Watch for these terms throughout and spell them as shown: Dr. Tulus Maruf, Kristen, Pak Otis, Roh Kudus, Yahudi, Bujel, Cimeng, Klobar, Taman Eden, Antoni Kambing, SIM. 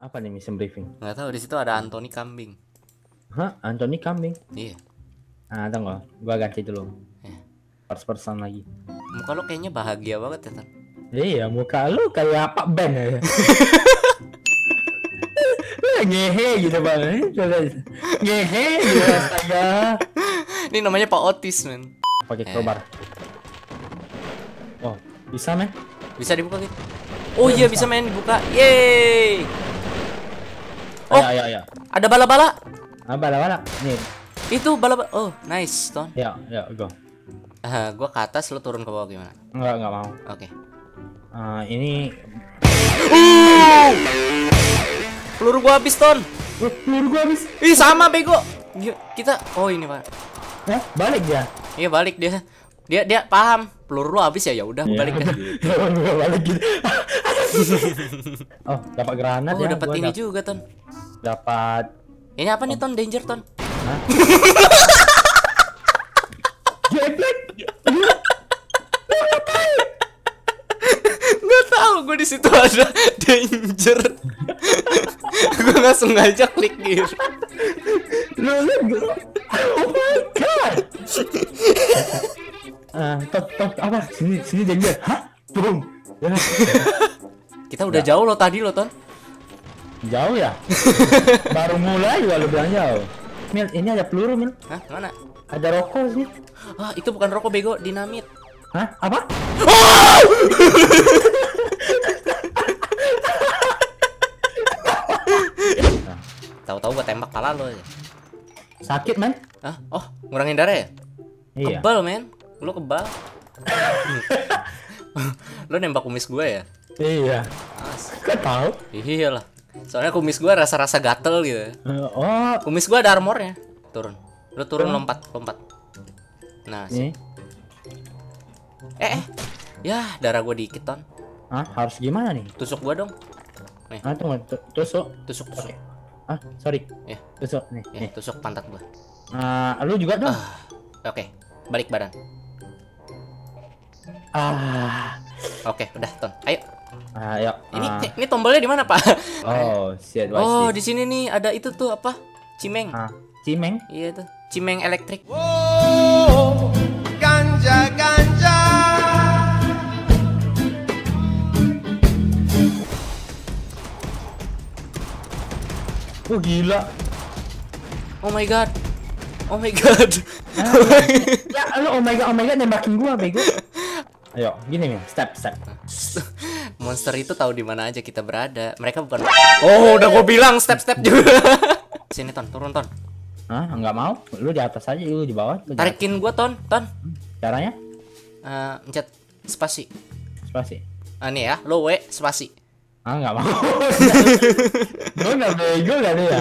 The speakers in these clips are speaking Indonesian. Apa nih mission briefing? Nggak tahu, di situ ada Antoni Kambing. Hah? Antoni Kambing? Iya. Ah, tunggu, gua ganti dulu. First person lagi. Muka lu kayaknya bahagia banget ya, Tan. Iya, muka lu kayak apa band ya? Ngehe gitu banget. Ngehe gitu astaga. Ini namanya Pak Otis, men. Pakai klobar. Oh, bisa, men? Bisa dibuka gitu. Oh iya, bisa main dibuka. Yeay. Oh, ya. Ada bala-bala. Ah, bala-bala. Nih. Itu bala-bala. Oh, nice, Ton. Ya, go. Gua ke atas, lu turun ke bawah gimana? Enggak mau. Oke. Ini peluru gua habis, Ton. Peluru gua habis. Ih, sama bego. Kita ini, Pak. Hah? Balik dia. Iya, balik dia. Dia paham. Peluru lu habis ya, udah balik kan. Gua balik gitu. Oh, dapat granat ya. Oh, dapat ini juga, Ton. Dapat. Ini apa nih, Ton? Danger, Ton. Hah? Jeblek. Gak tahu gue di situ ada danger. Gue nggak sengaja klik gitu. Oh my god. Top apa? Sini danger. Hah? Turun. Kita udah jauh loh tadi loh, Ton. Jauh ya? Baru mulai juga lu bilang jauh. Mil, ini ada peluru, Mil. Hah? Mana? Ada rokok sih. Ah, itu bukan rokok bego, dinamit. Hah? Apa? Oh! Nah, tahu-tahu gua tembak pala lo aja. Sakit, men. Hah? Oh, ngurangin darah ya? Iya. Kebal, men. Lu kebal. Lu nembak kumis gua ya? Iya. Kok tahu? Iyalah. Soalnya kumis gua rasa-rasa gatel gitu. Oh, kumis gua ada armornya. Turun. Lu turun lompat. Nah, sih. Ya, darah gua dikit, Ton. Hah, harus gimana nih? Tusuk gua dong. Nih. Ah, tunggu, tusuk. Ah, sorry. Ya, tusuk nih. Ya, tusuk pantat gua. Ah, lu juga dong. Oke. Balik badan. Oke, udah, Ton. Ayo. Ini tombolnya di mana, Pak? Oh, shit. Oh, di sini nih ada itu tuh apa? Cimeng. Cimeng? Iya tuh. Cimeng elektrik. Wow, ganja. Oh, gila. Oh my god. Ya, lu oh my god nembakin gua, bego. Ayo, gini nih, step. Monster itu tahu di mana aja kita berada. Mereka bukan. Oh, udah gua bilang step juga. Sini, Ton, turun, Ton. Hah, enggak mau. Lu di atas aja, lu di bawah. Tarikin gua, Ton. Caranya? Mencet spasi. Spasi. Nih ya, lu W spasi. Enggak mau. Gua enggak bego kali ya.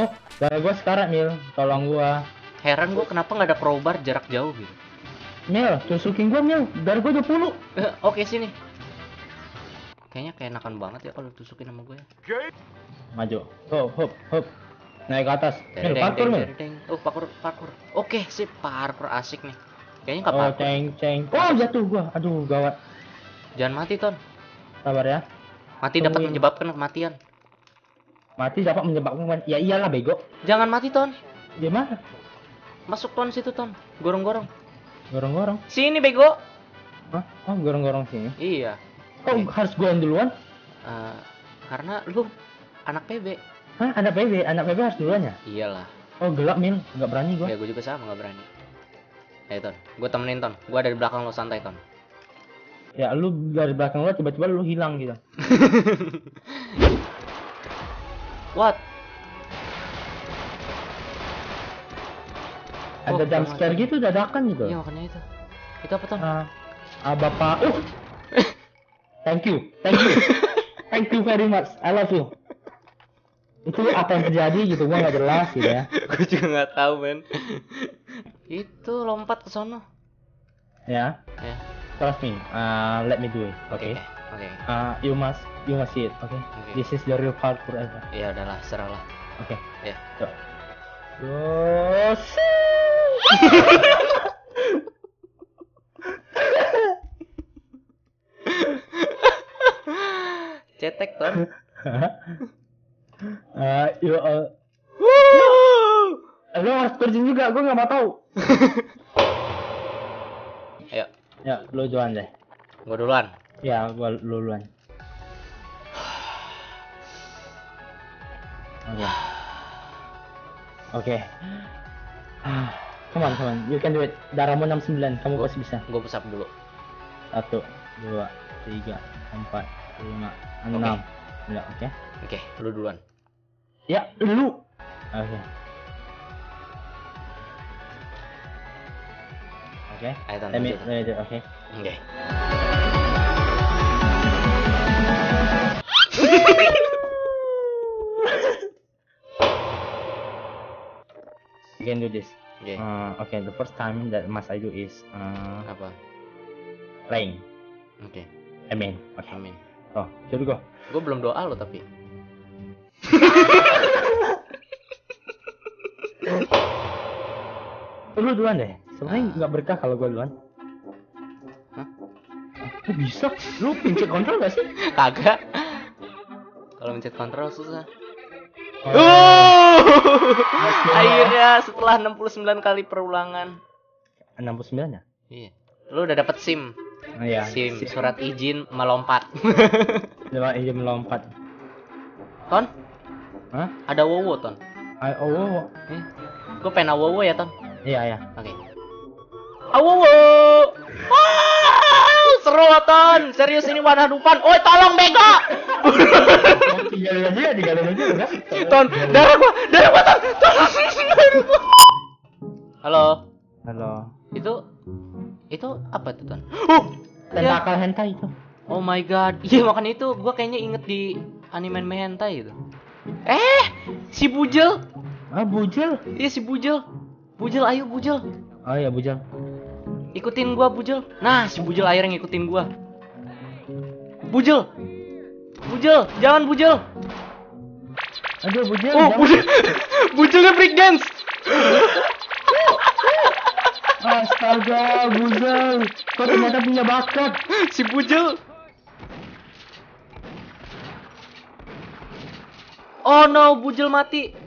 Oh, darah gua sekarang, Mil. Tolong gua. Heran gua kenapa enggak ada crowbar jarak jauh gitu. Mil, tusukin gua, Mil. Darah gua 20. Oke, sini. Kayaknya keenakan banget ya kalau tusukin sama gue. Maju. Hop. Naik ke atas. Mil, parkur, Mil. Oh, parkur. Oke, sip, parkur asik nih. Kayaknya enggak parkur. Oh, ceng. Oh, jatuh gua. Aduh, gawat. Jangan mati, Ton. Sabar ya. Mati dapat menyebabkan kematian. Mati dapat menyebabkan kematian. Ya iyalah, bego. Jangan mati, Ton. Gimana? Masuk, Ton, situ, Ton. Gorong-gorong. Gorong-gorong. Sini, bego. Hah? Oh, gorong-gorong sini. Iya. Kok harus gue yang duluan? Karena lu anak PB. Hah? Anak PB harus duluan ya? Iyalah. Oh, gelap, Mil. Nggak berani gue. Ya, gue juga sama nggak berani. Ayo, Ton. Gue temenin, Ton. Gue ada di belakang lo, santai, Ton. Ya, lu dari belakang lo tiba-tiba lu hilang gitu. What? Ada jump scare gitu, dadakan gitu. Iya, makanya itu. Itu apa, Ton? Bapak. Thank you. Thank you very much. I love you. Itu apa yang terjadi gitu, gua nggak jelas gitu ya. Gua juga nggak tahu, men. Itu lompat ke sono. Ya. Trust me. Let me do it. Okay. You must see it. Okay. This is the real part forever. Ya udahlah, serahlah. Oke. Ya. Dos. Cetek ton. Yo. Lo harus kerja juga, gue nggak mau tahu. Ayo. Ya, lo duluan deh. Gue duluan. Ya, gue duluan. Oke. Come on. You can do it. Darahmu 69, kamu pasti bisa. Gue pusap dulu. 1, 2, 3, 4, 5, 6. Ya, oke. Oke, lu duluan. Ya, lu. Oke. Oke. Ayo tante. Oke. Can do this. Okay. Okay. The first time that must I do is apa? Praying. Okay. Amen. Okay. Amen. Oh, jadi gue belum doa lo tapi. Lu duluan deh. Sebenarnya nggak berkah kalau gue duluan. Hah? Bisa? Lu pencet kontrol gak sih? Kagak. Kalau pencet kontrol susah. Akhirnya setelah 69 kali perulangan. 69 ya? Iya. Lu udah dapet SIM. Iya. SIM surat izin melompat. Surat izin melompat. Ton? Hah? Ada wowo ton? Wowo. Gue pengen wowo ya ton? Iya. Oke. Wowo. Seru ton. Serius ini warna dupan. Oi tolong bego. Ton, darah gua ton. Halo. Itu apa tuh ton? Tentakel hentai itu. Oh my god. Iya makan itu gua kayaknya inget di anime hentai itu. Si Bujel. Bujel? Iya si Bujel. Bujel ayo Bujel. Oh iya Bujel. Ikutin gua Bujel. Nah si Bujel akhirnya ngikutin gua. Bujel, jangan Bujel. Aduh Bujel. Oh, jangan. Bujel. Bujelnya break dance. Astaga, Bujel. Kau ternyata punya bakat. Si Bujel. Oh no, Bujel mati.